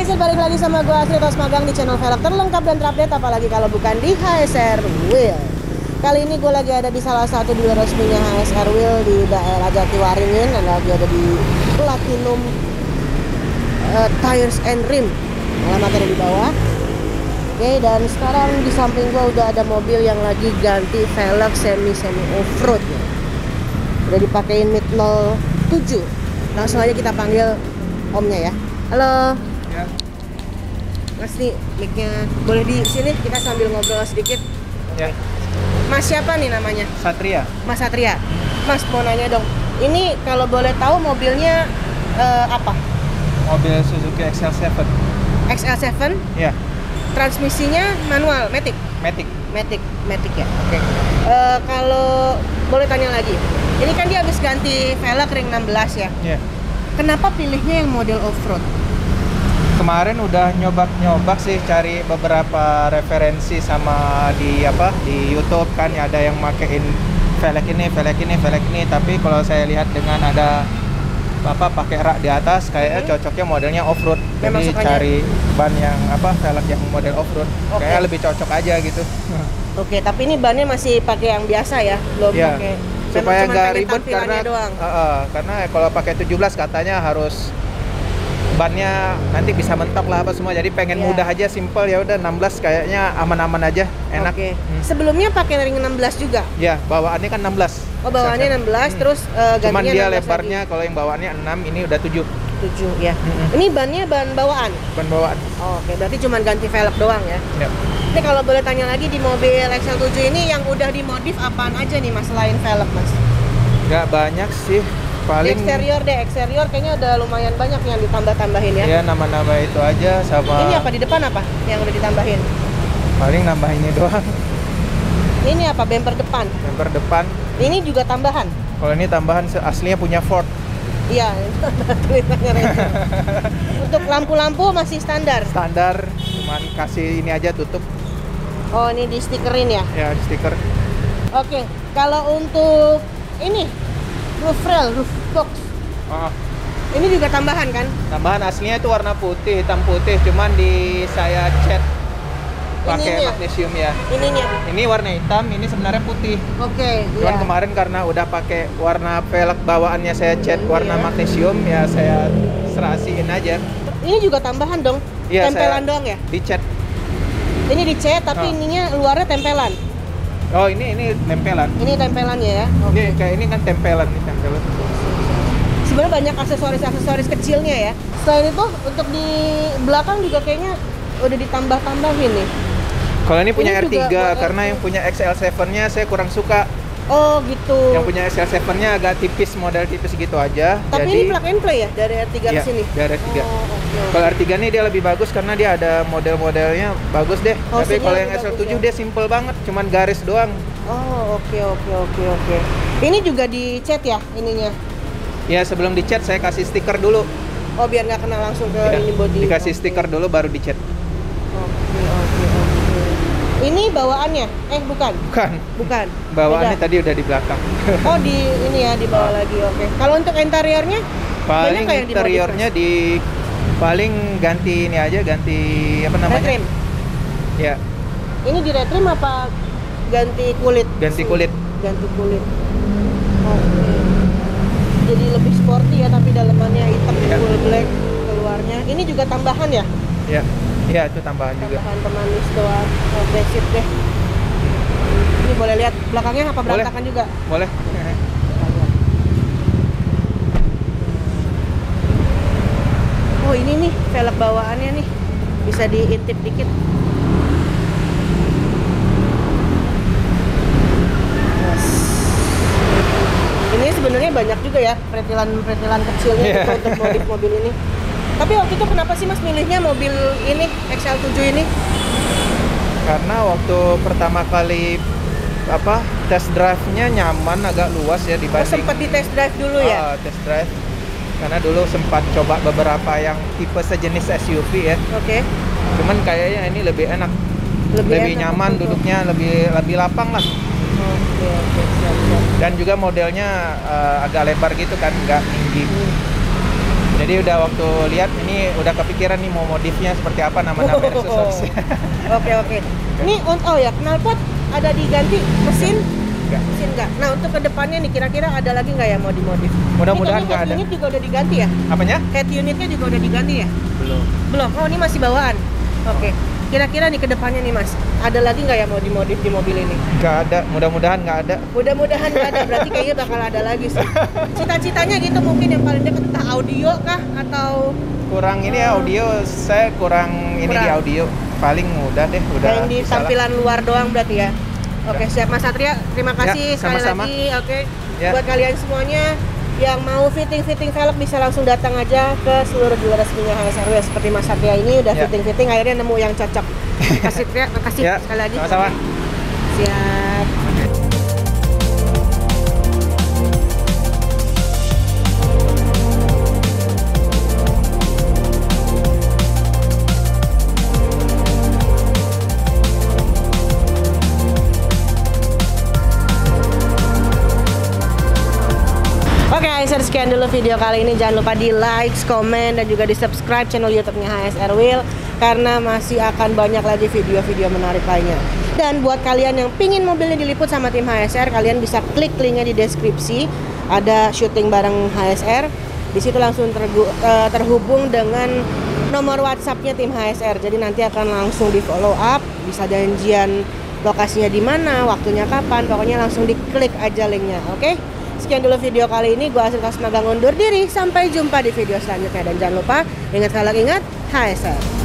guys, balik lagi sama gue Asri Tos magang di channel velg terlengkap dan terupdate, apalagi kalau bukan di HSR Wheel. Kali ini gue lagi ada di salah satu dealer resminya HSR Wheel di daerah Jatiwaringin, dan lagi ada di Platinum Tires and Rim, alamat ada di bawah. Oke, dan sekarang di samping gue udah ada mobil yang lagi ganti velg semi off-road ya. Udah dipakein mid 07. Langsung aja kita panggil omnya ya. Halo. Ya. Mas, nih mic-nya boleh di sini, kita sambil ngobrol sedikit. Ya. Mas siapa nih namanya? Satria. Mas Satria. Mas, mau nanya dong. Ini kalau boleh tahu mobilnya apa? Mobil Suzuki XL7. XL7? Ya. Transmisinya manual, matic. Matic ya. Oke. Kalau boleh tanya lagi. Ini kan dia habis ganti velg ring 16 ya. Iya. Kenapa pilihnya yang model off-road? Kemarin udah nyoba sih, cari beberapa referensi sama di YouTube kan ya, ada yang makein velg ini, tapi kalau saya lihat dengan ada pakai rak di atas kayaknya cocoknya modelnya off-road. Jadi maksudnya cari ban yang velg yang model off-road. Okay. Kayaknya lebih cocok aja gitu. Oke, tapi ini bannya masih pakai yang biasa ya, belum pakai. Supaya nggak ribet karena kalau pakai 17 katanya harus bannya nanti bisa mentok lah apa semua, jadi pengen mudah aja, simple ya udah 16 kayaknya aman-aman aja, enak. Sebelumnya pakai ring 16 juga? Ya, bawaannya kan 16. Oh, bawaannya 16, terus cuman dia lebarnya kalau yang bawaannya 6, ini udah 7 ya. Ini bannya ban bawaan? Ban bawaan. Oke, berarti cuma ganti velg doang ya? Ya. Ini kalau boleh tanya lagi, di mobil XL7 ini yang udah dimodif apaan aja nih mas, selain velg mas? Nggak banyak sih, paling eksterior kayaknya udah lumayan banyak yang ditambah-tambahin ya? Iya, nama-nama itu aja sama... Ini apa, di depan apa yang udah ditambahin? Paling nambahinnya doang. Ini apa, bumper depan? Bumper depan. Ini juga tambahan? Kalau ini tambahan, aslinya punya Ford. Iya, tulisannya Reza. Untuk lampu-lampu masih standar? Standar, cuman kasih ini aja tutup. Oh, ini di stikerin ya? Ya, di stiker. Oke, kalau untuk ini roof rail, roof box. Ini juga tambahan kan? Tambahan, aslinya itu warna putih, hitam putih, cuman di saya cat pakai magnesium ya. Ininya. Ini warna hitam, ini sebenarnya putih. Oke. Cuman kemarin karena udah pakai warna velg bawaannya saya cat warna magnesium ya, saya serasiin aja. Ini juga tambahan dong? Iya, tempelan doang ya? Di cat. Ini dicat tapi ininya luarnya tempelan. Oh, ini tempelan. Ini tempelannya ya. Ini kayak ini kan tempelan. Sebenarnya banyak aksesoris kecilnya ya. Selain itu untuk di belakang juga kayaknya udah ditambah-tambahin nih. Kalau ini punya R3 karena yang punya XL7-nya saya kurang suka. Oh gitu. Yang punya XL7-nya agak tipis, model tipis gitu aja. Tapi jadi, ini plug and play ya dari R3 ke sini? Iya, dari R3. Kalau R3 ini dia lebih bagus karena dia ada model-modelnya bagus deh. Tapi kalau yang XL7 dia simple banget, cuman garis doang. Oh, oke. Ini juga dicat ya ininya? Ya, sebelum dicat saya kasih stiker dulu. Oh, biar nggak kena langsung ke ini body. Dikasih stiker dulu baru dicat. Oke. Ini bawaannya? Bukan. Bawaannya beda. Tadi udah di belakang. Oh, di ini ya, di bawah lagi. Oke. Kalau untuk interiornya? Paling interiornya paling ganti ini aja, ganti apa namanya? Retrim. Ya. Ini di retrim apa ganti kulit? Ganti kulit. Oke. Jadi lebih sporty ya, tapi dalamannya hitam full black keluarnya. Ini juga tambahan ya? Iya. Iya, itu tambahan pemanis doang. Basic deh. Ini boleh lihat belakangnya apa berantakan juga? Boleh. Oh, ini nih velg bawaannya nih. Bisa diintip dikit. Yes. Ini sebenarnya banyak juga ya pretilan-pretilan kecilnya untuk modif mobil ini. Tapi waktu itu kenapa sih mas milihnya mobil ini, XL7 ini? Karena waktu pertama kali test drive-nya nyaman, agak luas ya dibanding. Oh, sempat di test drive dulu ya? Test drive, karena dulu sempat coba beberapa yang tipe sejenis SUV ya. Oke. Cuman kayaknya ini lebih enak, lebih nyaman duduknya, lebih lapang lah. Oke, siap. Dan juga modelnya agak lebar gitu kan, nggak tinggi. Jadi udah waktu lihat ini udah kepikiran nih mau modifnya seperti apa, nama-nama aksesorisnya. Oke. Ini oh ya, knalpot ada diganti, mesin? Enggak. Mesin enggak. Nah, untuk kedepannya nih kira-kira ada lagi nggak ya mau dimodif? Mudah-mudahan nggak ada. Head unit juga udah diganti ya? Apanya? Head unitnya juga udah diganti ya? Belum. Belum. Oh, ini masih bawaan. Oke. Kira-kira nih kedepannya nih Mas, ada lagi nggak ya mau dimodif di mobil ini? Nggak ada, mudah-mudahan nggak ada. Mudah-mudahan nggak ada, berarti kayaknya bakal ada lagi sih. Cita-citanya gitu mungkin yang paling dekat entah audio kah atau? Kurang ini ya audio, saya kurang. Di audio. Paling mudah deh, udah. Yang di tampilan luar doang berarti ya? Oke, siap Mas Satria, terima kasih ya, sama-sama. Sekali lagi. Oke, buat kalian semuanya yang mau fitting velg bisa langsung datang aja ke seluruh dealer resminya HSR Wheel. Seperti Mas Satria ini udah fitting akhirnya nemu yang cocok. Makasih sekali lagi. Sama-sama. Siap. Sekian dulu video kali ini, jangan lupa di like, komen, dan juga di subscribe channel YouTube-nya HSR Wheel karena masih akan banyak lagi video-video menarik lainnya. Dan buat kalian yang pingin mobilnya diliput sama tim HSR, kalian bisa klik linknya di deskripsi, ada syuting bareng HSR, di situ langsung terhubung dengan nomor WhatsApp-nya tim HSR, jadi nanti akan langsung di follow up, bisa janjian lokasinya di mana, waktunya kapan, pokoknya langsung diklik aja linknya, oke? Sekian dulu video kali ini, gue Asri Tos undur diri, sampai jumpa di video selanjutnya. Dan jangan lupa, ingat HSR.